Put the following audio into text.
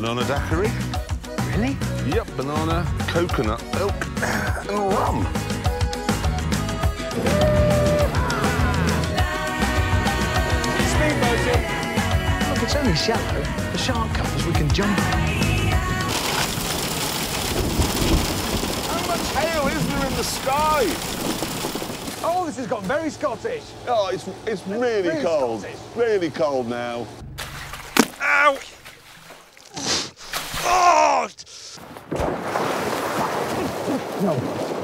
Banana daiquiri. Really? Yep, banana, coconut, milk, and rum. Speedboating. Look, it's only shallow. The shark comes, we can jump. How much hail is there in the sky? Oh, this has got very Scottish. Oh, it's really cold. Scottish. Really cold now. Ow! Oh! No.